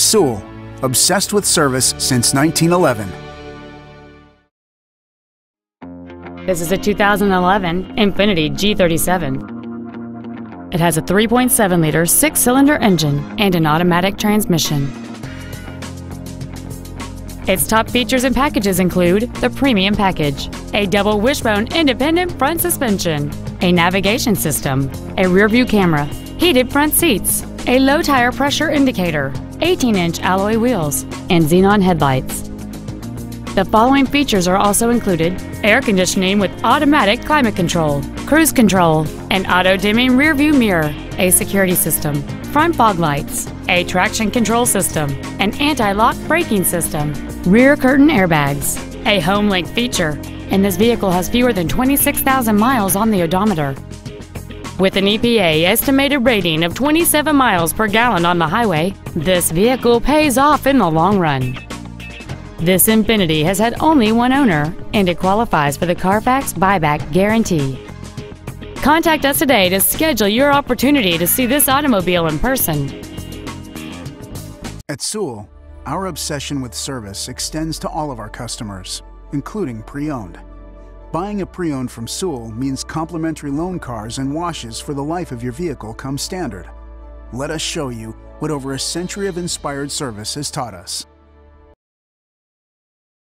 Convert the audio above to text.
Sewell, obsessed with service since 1911. This is a 2011 Infiniti G37. It has a 3.7-liter six-cylinder engine and an automatic transmission. Its top features and packages include the premium package, a double wishbone independent front suspension, a navigation system, a rear-view camera, heated front seats, a low tire pressure indicator, 18-inch alloy wheels, and xenon headlights. The following features are also included: air conditioning with automatic climate control, cruise control, an auto-dimming rear-view mirror, a security system, front fog lights, a traction control system, an anti-lock braking system, rear curtain airbags, a home link feature, and this vehicle has fewer than 26,000 miles on the odometer. With an EPA estimated rating of 27 miles per gallon on the highway, this vehicle pays off in the long run. This Infiniti has had only one owner, and it qualifies for the Carfax buyback guarantee. Contact us today to schedule your opportunity to see this automobile in person. At Sewell, our obsession with service extends to all of our customers, including pre-owned. Buying a pre-owned from Sewell means complimentary loan cars and washes for the life of your vehicle come standard. Let us show you what over a century of inspired service has taught us.